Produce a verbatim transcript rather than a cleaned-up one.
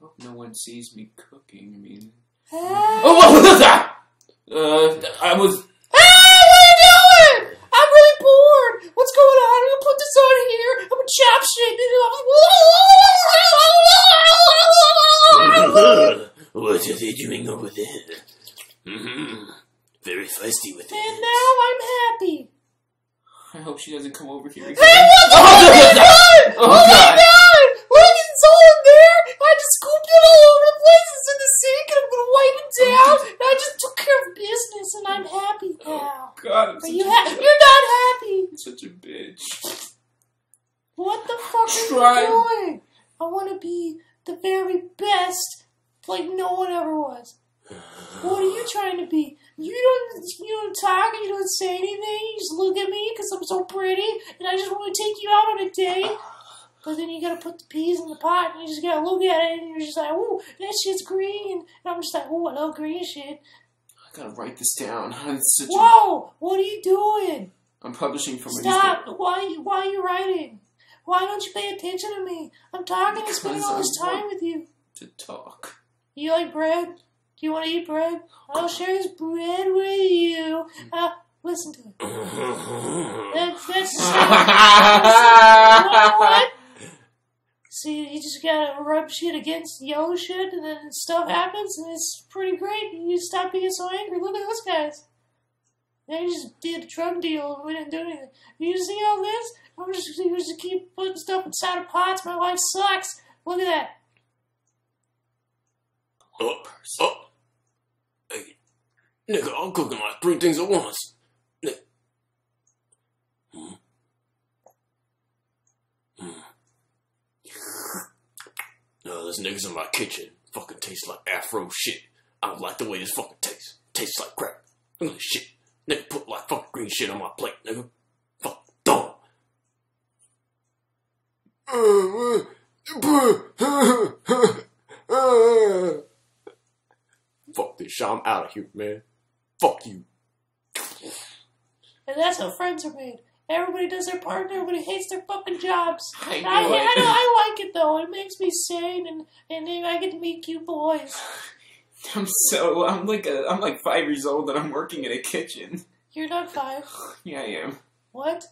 hope no one sees me cooking. I mean... Oh, what was that? Uh, I was... Hey, what are you doing? I'm really bored. What's going on? I'm gonna put this on here. I'm gonna chop shit. What are they doing over there? Mm-hmm. Very feisty with it. And now I'm happy. I hope she doesn't come over here again. Hey, what the oh, no, oh, oh, my God! God. Look, it's all in there! I just scooped it all over the place. It's in the sink, and I'm gonna wipe it down. And I just took care of business, and I'm happy now. Oh, God, I'm Are you ha bitch. You're not happy. I'm such a bitch. What the fuck Try. are you doing? I want to be the very best, like no one ever was. What are you trying to be? You don't, you don't talk, you don't say anything, you just look at me because I'm so pretty, and I just want to take you out on a date. But then you gotta put the peas in the pot, and you just gotta look at it, and you're just like, ooh, that shit's green. And I'm just like, ooh, I love green shit. I gotta write this down. Such Whoa! A... What are you doing? I'm publishing from a Stop! Why, why are you writing? Why don't you pay attention to me? I'm talking and spending all this time with you. To talk. You like bread? Do you want to eat bread? I'll share this bread with you. Uh, listen to it. That's, that's the what? See, you just gotta rub shit against yellow shit, and then stuff happens, and it's pretty great. You stop being so angry. Look at those guys. They just did a drug deal, and we didn't do anything. You see all this? I'm just, you just keep putting stuff inside of pots. My life sucks. Look at that. Oh. Oh. Hey, nigga, I'm cooking like three things at once. N hmm. Hmm. No, this nigga's in my kitchen. Fucking tastes like Afro shit. I don't like the way this fucking tastes. Tastes like crap. Look at this shit. Nigga put like fucking green shit on my plate, nigga. Fuck dumb. Fuck this shit, I'm out of here, man. Fuck you. And that's how friends are made. Everybody does their part and everybody hates their fucking jobs. I, I, I, I, I like it though. It makes me sane, and, and then I get to meet cute boys. I'm so, I'm like a, I'm like five years old and I'm working in a kitchen. You're not five. Yeah, I am. What?